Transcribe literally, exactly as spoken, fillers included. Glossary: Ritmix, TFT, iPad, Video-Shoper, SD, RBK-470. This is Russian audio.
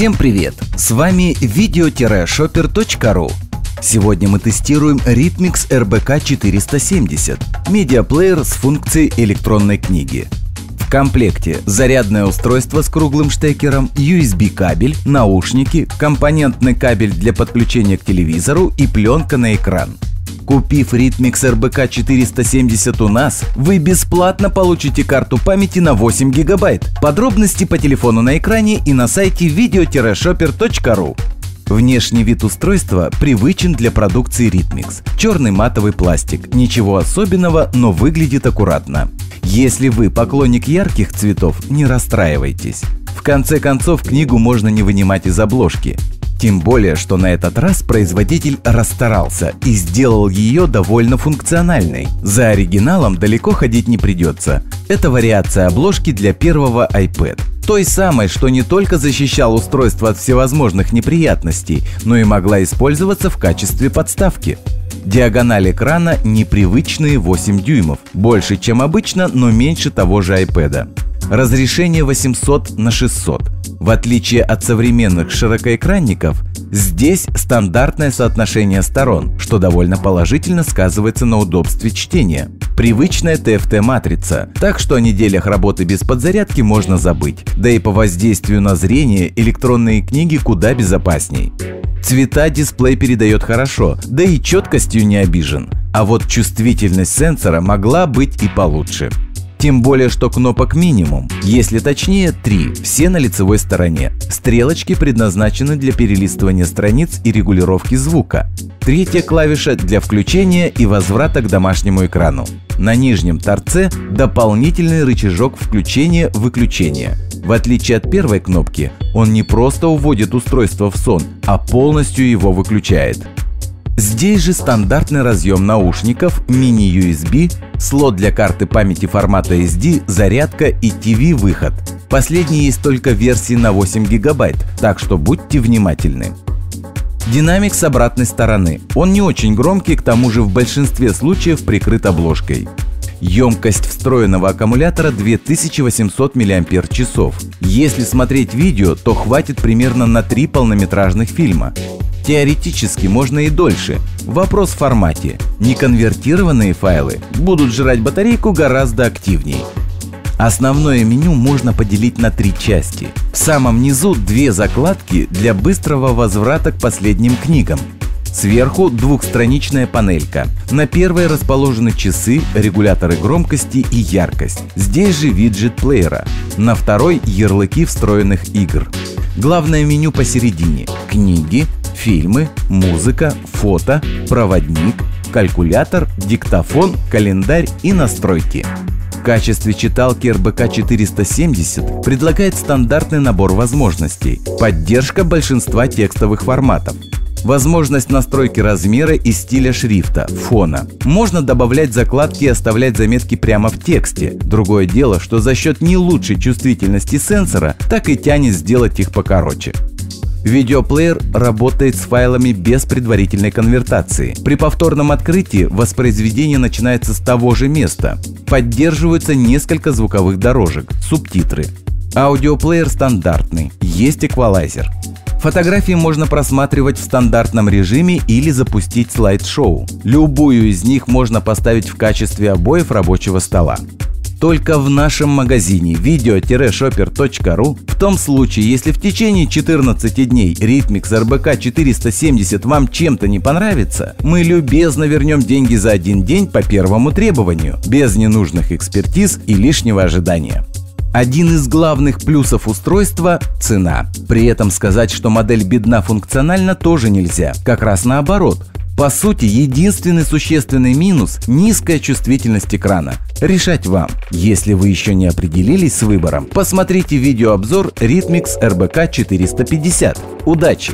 Всем привет! С вами видео шопер точка ру. Сегодня мы тестируем Ritmix эр бэ ка четыреста семьдесят, медиаплеер с функцией электронной книги. В комплекте зарядное устройство с круглым штекером, ю эс би кабель, наушники, компонентный кабель для подключения к телевизору и пленка на экран. Купив Ritmix эр бэ ка четыреста семьдесят у нас, вы бесплатно получите карту памяти на восемь гигабайт. Подробности по телефону на экране и на сайте видео шопер точка ру. Внешний вид устройства привычен для продукции Ritmix. Черный матовый пластик, ничего особенного, но выглядит аккуратно. Если вы поклонник ярких цветов, не расстраивайтесь. В конце концов, книгу можно не вынимать из обложки. Тем более, что на этот раз производитель расстарался и сделал ее довольно функциональной. За оригиналом далеко ходить не придется. Это вариация обложки для первого iPad. Той самой, что не только защищал устройство от всевозможных неприятностей, но и могла использоваться в качестве подставки. Диагональ экрана непривычные восемь дюймов. Больше, чем обычно, но меньше того же iPad. Разрешение восемьсот на шестьсот. В отличие от современных широкоэкранников, здесь стандартное соотношение сторон, что довольно положительно сказывается на удобстве чтения. Привычная тэ эф тэ-матрица, так что о неделях работы без подзарядки можно забыть. Да и по воздействию на зрение электронные книги куда безопасней. Цвета дисплей передает хорошо, да и четкостью не обижен. А вот чувствительность сенсора могла быть и получше. Тем более, что кнопок минимум, если точнее три, все на лицевой стороне. Стрелочки предназначены для перелистывания страниц и регулировки звука. Третья клавиша для включения и возврата к домашнему экрану. На нижнем торце дополнительный рычажок включения-выключения. В отличие от первой кнопки, он не просто уводит устройство в сон, а полностью его выключает. Здесь же стандартный разъем наушников, мини ю эс би, слот для карты памяти формата эс ди, зарядка и ти ви-выход. Последний есть только в версии на восемь гигабайт, так что будьте внимательны. Динамик с обратной стороны. Он не очень громкий, к тому же в большинстве случаев прикрыт обложкой. Емкость встроенного аккумулятора две тысячи восемьсот миллиампер-часов. Если смотреть видео, то хватит примерно на три полнометражных фильма. Теоретически можно и дольше. Вопрос в формате. Неконвертированные файлы будут жрать батарейку гораздо активней. Основное меню можно поделить на три части. В самом низу две закладки для быстрого возврата к последним книгам. Сверху двухстраничная панелька. На первой расположены часы, регуляторы громкости и яркость. Здесь же виджет плеера. На второй ярлыки встроенных игр. Главное меню посередине. Книги, фильмы, музыка, фото, проводник, калькулятор, диктофон, календарь и настройки. В качестве читалки эр бэ ка четыреста семьдесят предлагает стандартный набор возможностей. Поддержка большинства текстовых форматов. Возможность настройки размера и стиля шрифта, фона. Можно добавлять закладки и оставлять заметки прямо в тексте. Другое дело, что за счет не лучшей чувствительности сенсора так и тянет сделать их покороче. Видеоплеер работает с файлами без предварительной конвертации. При повторном открытии воспроизведение начинается с того же места. Поддерживаются несколько звуковых дорожек, субтитры. Аудиоплеер стандартный, есть эквалайзер. Фотографии можно просматривать в стандартном режиме или запустить слайд-шоу. Любую из них можно поставить в качестве обоев рабочего стола. Только в нашем магазине видео шопер точка ру в том случае, если в течение четырнадцати дней Ritmix эр бэ ка четыреста семьдесят вам чем-то не понравится, мы любезно вернем деньги за один день по первому требованию, без ненужных экспертиз и лишнего ожидания. Один из главных плюсов устройства – цена. При этом сказать, что модель бедна функционально, тоже нельзя. Как раз наоборот. По сути, единственный существенный минус – низкая чувствительность экрана. Решать вам. Если вы еще не определились с выбором, посмотрите видеообзор Ritmix эр бэ ка четыреста пятьдесят. Удачи!